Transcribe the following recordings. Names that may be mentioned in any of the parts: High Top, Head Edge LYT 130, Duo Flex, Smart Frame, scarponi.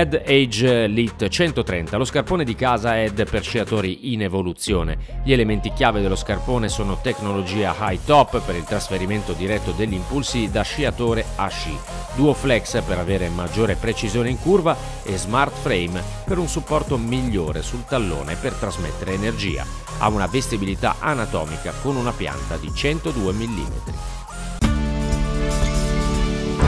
Head Edge LYT 130, lo scarpone di casa Head per sciatori in evoluzione. Gli elementi chiave dello scarpone sono tecnologia High Top per il trasferimento diretto degli impulsi da sciatore a sci, Duo Flex per avere maggiore precisione in curva e Smart Frame per un supporto migliore sul tallone per trasmettere energia. Ha una vestibilità anatomica con una pianta di 102 mm.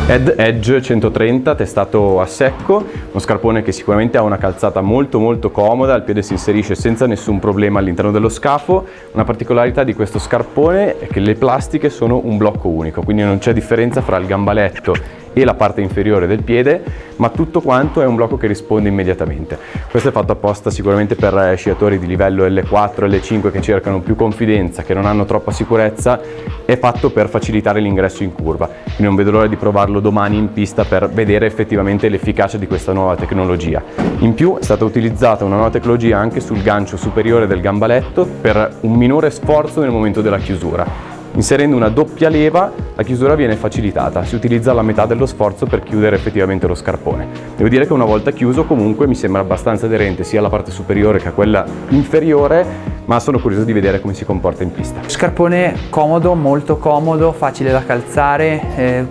Head Edge 130 testato a secco, uno scarpone che sicuramente ha una calzata molto comoda, il piede si inserisce senza nessun problema all'interno dello scafo. Una particolarità di questo scarpone è che le plastiche sono un blocco unico, quindi non c'è differenza fra il gambaletto e la parte inferiore del piede, ma tutto quanto è un blocco che risponde immediatamente. Questo è fatto apposta sicuramente per sciatori di livello L4, L5 che cercano più confidenza, che non hanno troppa sicurezza, è fatto per facilitare l'ingresso in curva. Quindi non vedo l'ora di provarlo domani in pista per vedere effettivamente l'efficacia di questa nuova tecnologia. In più è stata utilizzata una nuova tecnologia anche sul gancio superiore del gambaletto per un minore sforzo nel momento della chiusura. Inserendo una doppia leva la chiusura viene facilitata, si utilizza la metà dello sforzo per chiudere effettivamente lo scarpone. Devo dire che una volta chiuso comunque mi sembra abbastanza aderente sia alla parte superiore che a quella inferiore, ma sono curioso di vedere come si comporta in pista. Scarpone comodo, molto comodo, facile da calzare,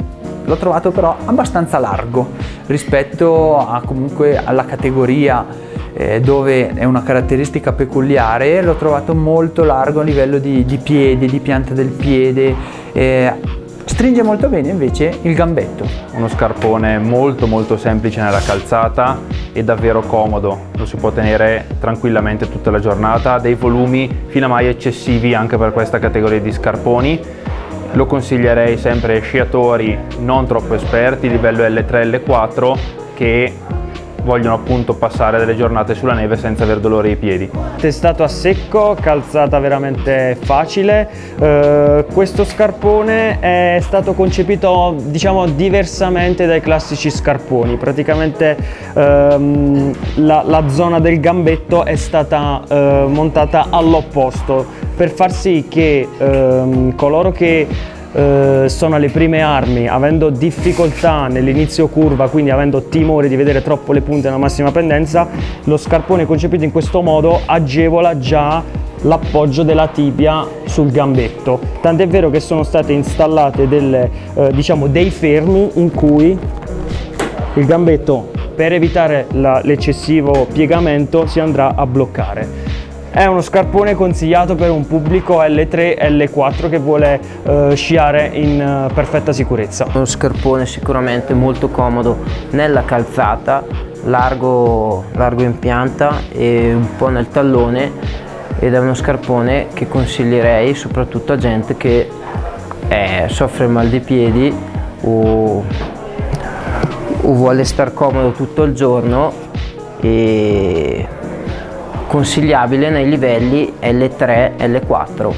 l'ho trovato però abbastanza largo rispetto a, comunque alla categoria dove è una caratteristica peculiare. L'ho trovato molto largo a livello di piede, di pianta del piede, stringe molto bene invece il gambetto. Uno scarpone molto semplice nella calzata e davvero comodo, lo si può tenere tranquillamente tutta la giornata, dei volumi fino a mai eccessivi anche per questa categoria di scarponi. Lo consiglierei sempre ai sciatori non troppo esperti, livello L3, L4, che vogliono appunto passare delle giornate sulla neve senza aver dolore ai piedi. Testato a secco, calzata veramente facile. Questo scarpone è stato concepito diciamo diversamente dai classici scarponi. Praticamente la zona del gambetto è stata montata all'opposto per far sì che coloro che sono alle prime armi, avendo difficoltà nell'inizio curva, quindi avendo timore di vedere troppo le punte nella massima pendenza, lo scarpone concepito in questo modo agevola già l'appoggio della tibia sul gambetto, tant'è vero che sono state installate delle, diciamo dei fermi in cui il gambetto, per evitare l'eccessivo piegamento, si andrà a bloccare. È uno scarpone consigliato per un pubblico L3, L4 che vuole sciare in perfetta sicurezza. Uno scarpone sicuramente molto comodo nella calzata, largo in pianta e un po' nel tallone, ed è uno scarpone che consiglierei soprattutto a gente che soffre mal di piedi o vuole star comodo tutto il giorno, e consigliabile nei livelli L3, L4.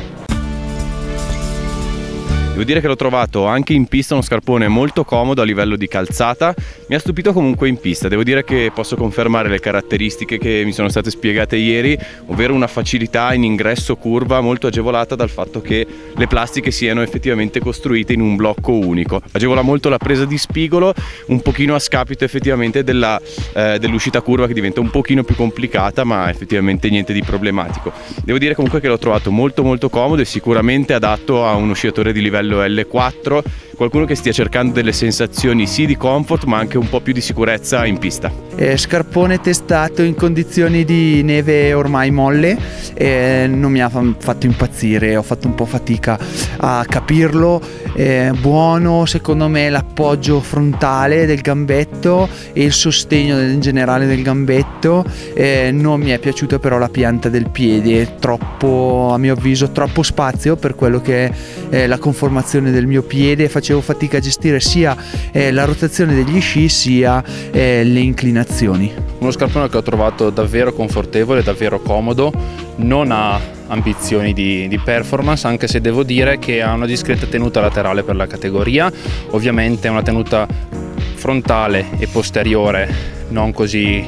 Devo dire che l'ho trovato anche in pista uno scarpone molto comodo a livello di calzata, mi ha stupito comunque in pista, devo dire che posso confermare le caratteristiche che mi sono state spiegate ieri, ovvero una facilità in ingresso curva molto agevolata dal fatto che le plastiche siano effettivamente costruite in un blocco unico. Agevola molto la presa di spigolo, un pochino a scapito effettivamente dell'uscita curva che diventa un pochino più complicata, ma effettivamente niente di problematico. Devo dire comunque che l'ho trovato molto comodo e sicuramente adatto a uno sciatore di livello L4, qualcuno che stia cercando delle sensazioni sì di comfort ma anche un po' più di sicurezza in pista. Scarpone testato in condizioni di neve ormai molle, non mi ha fatto impazzire, ho fatto un po' fatica a capirlo. Buono secondo me l'appoggio frontale del gambetto e il sostegno in generale del gambetto. Non mi è piaciuta però la pianta del piede, troppo, a mio avviso troppo spazio per quello che è la conformazione del mio piede, facevo fatica a gestire sia la rotazione degli sci sia le inclinazioni. Uno scarpone che ho trovato davvero confortevole, davvero comodo, non ha ambizioni di performance, anche se devo dire che ha una discreta tenuta laterale per la categoria, ovviamente una tenuta frontale e posteriore non così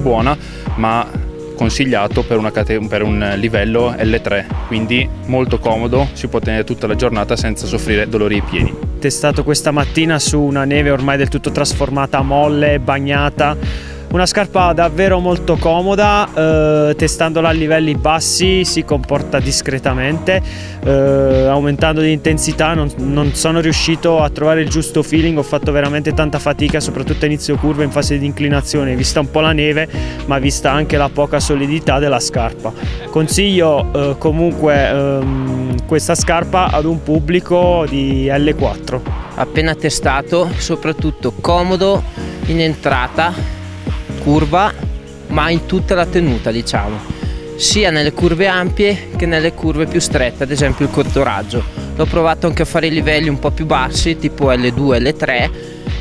buona, ma consigliato per un livello L3, quindi molto comodo, si può tenere tutta la giornata senza soffrire dolori ai piedi. Testato questa mattina su una neve ormai del tutto trasformata a molle, bagnata, Una scarpa davvero molto comoda, testandola a livelli bassi si comporta discretamente, aumentando di intensità non sono riuscito a trovare il giusto feeling, ho fatto veramente tanta fatica soprattutto a inizio curva in fase di inclinazione, vista un po' la neve ma vista anche la poca solidità della scarpa. Consiglio comunque questa scarpa ad un pubblico di L4. Appena testato, soprattutto comodo in entrata, curva, ma in tutta la tenuta diciamo, sia nelle curve ampie che nelle curve più strette, ad esempio il corto raggio. L'ho provato anche a fare i livelli un po' più bassi, tipo L2, L3,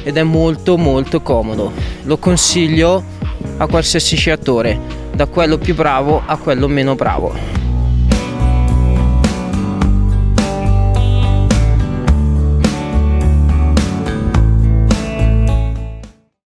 ed è molto molto comodo. Lo consiglio a qualsiasi sciatore, da quello più bravo a quello meno bravo.